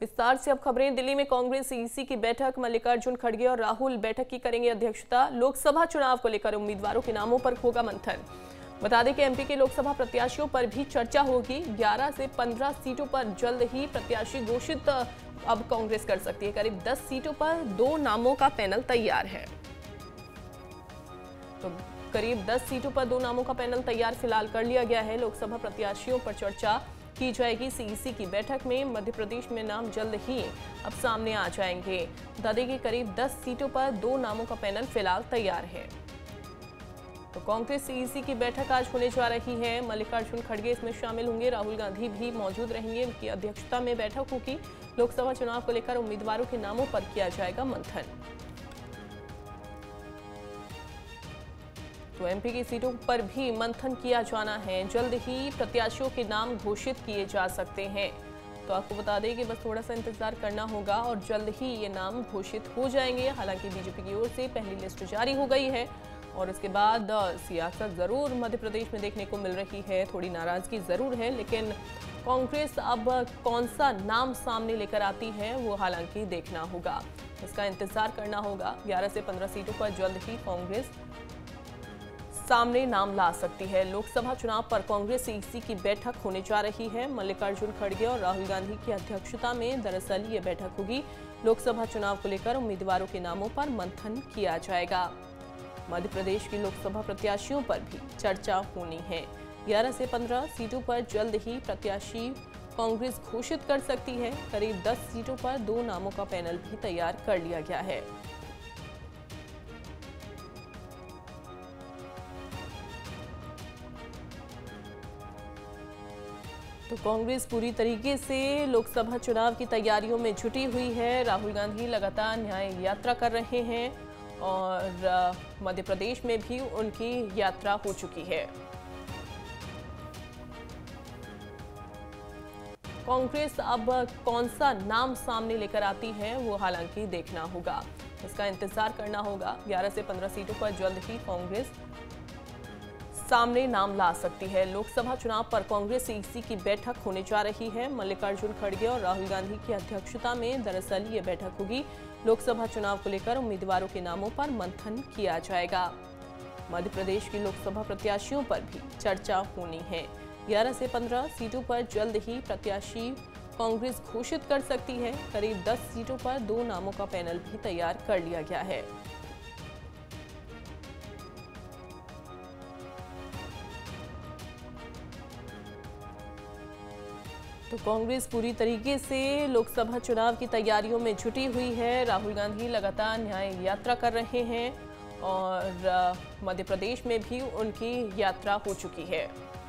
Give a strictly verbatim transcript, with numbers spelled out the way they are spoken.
विस्तार से अब खबरें। दिल्ली में कांग्रेस सीईसी की बैठक, मल्लिकार्जुन खड़गे और राहुल बैठक की करेंगे अध्यक्षता। लोकसभा चुनाव को लेकर उम्मीदवारों के नामों पर होगा मंथन। बता दें कि एमपी के लोकसभा प्रत्याशियों पर भी चर्चा होगी। ग्यारह से पंद्रह सीटों पर जल्द ही प्रत्याशी घोषित अब कांग्रेस कर सकती है। करीब दस सीटों पर दो नामों का पैनल तैयार है। तो करीब दस सीटों पर दो नामों का पैनल तैयार फिलहाल कर लिया गया है। लोकसभा प्रत्याशियों पर चर्चा की जाएगी। सीईसी की बैठक में मध्य प्रदेश में नाम जल्द ही अब सामने आ जाएंगे। बता दें कि करीब दस सीटों पर दो नामों का पैनल फिलहाल तैयार है। तो कांग्रेस सीईसी की बैठक आज होने जा रही है। मल्लिकार्जुन खड़गे इसमें शामिल होंगे, राहुल गांधी भी मौजूद रहेंगे। उनकी अध्यक्षता में बैठक होगी। लोकसभा चुनाव को लेकर उम्मीदवारों के नामों पर किया जाएगा मंथन। तो एमपी की सीटों पर भी मंथन किया जाना है। जल्द ही प्रत्याशियों के नाम घोषित किए जा सकते हैं। तो आपको बता दें कि बस थोड़ा सा इंतजार करना होगा और जल्द ही ये नाम घोषित हो जाएंगे। हालांकि बीजेपी की ओर से पहली लिस्ट जारी हो गई है और इसके बाद सियासत जरूर मध्य प्रदेश में देखने को मिल रही है। थोड़ी नाराजगी जरूर है, लेकिन कांग्रेस अब कौन सा नाम सामने लेकर आती है वो हालांकि देखना होगा, इसका इंतजार करना होगा। ग्यारह से पंद्रह सीटों पर जल्द ही कांग्रेस सामने नाम ला सकती है। लोकसभा चुनाव पर कांग्रेस सीईसी की बैठक होने जा रही है। मल्लिकार्जुन खड़गे और राहुल गांधी की अध्यक्षता में दरअसल ये बैठक होगी। लोकसभा चुनाव को लेकर उम्मीदवारों के नामों पर मंथन किया जाएगा। मध्य प्रदेश की लोकसभा प्रत्याशियों पर भी चर्चा होनी है। ग्यारह से पंद्रह सीटों पर जल्द ही प्रत्याशी कांग्रेस घोषित कर सकती है। करीब दस सीटों पर दो नामों का पैनल भी तैयार कर लिया गया है। तो कांग्रेस पूरी तरीके से लोकसभा चुनाव की तैयारियों में जुटी हुई है। राहुल गांधी लगातार न्याय यात्रा कर रहे हैं और मध्य प्रदेश में भी उनकी यात्रा हो चुकी है। कांग्रेस अब कौन सा नाम सामने लेकर आती है वो हालांकि देखना होगा, इसका इंतजार करना होगा। ग्यारह से पंद्रह सीटों पर जल्द ही कांग्रेस सामने नाम ला सकती है। लोकसभा चुनाव पर कांग्रेस सीईसी की बैठक होने जा रही है। मल्लिकार्जुन खड़गे और राहुल गांधी की अध्यक्षता में दरअसल ये बैठक होगी। लोकसभा चुनाव को लेकर उम्मीदवारों के नामों पर मंथन किया जाएगा। मध्य प्रदेश की लोकसभा प्रत्याशियों पर भी चर्चा होनी है। ग्यारह से पंद्रह सीटों पर जल्द ही प्रत्याशी कांग्रेस घोषित कर सकती है। करीब दस सीटों पर दो नामों का पैनल भी तैयार कर लिया गया है। तो कांग्रेस पूरी तरीके से लोकसभा चुनाव की तैयारियों में जुटी हुई है। राहुल गांधी लगातार न्याय यात्रा कर रहे हैं और मध्य प्रदेश में भी उनकी यात्रा हो चुकी है।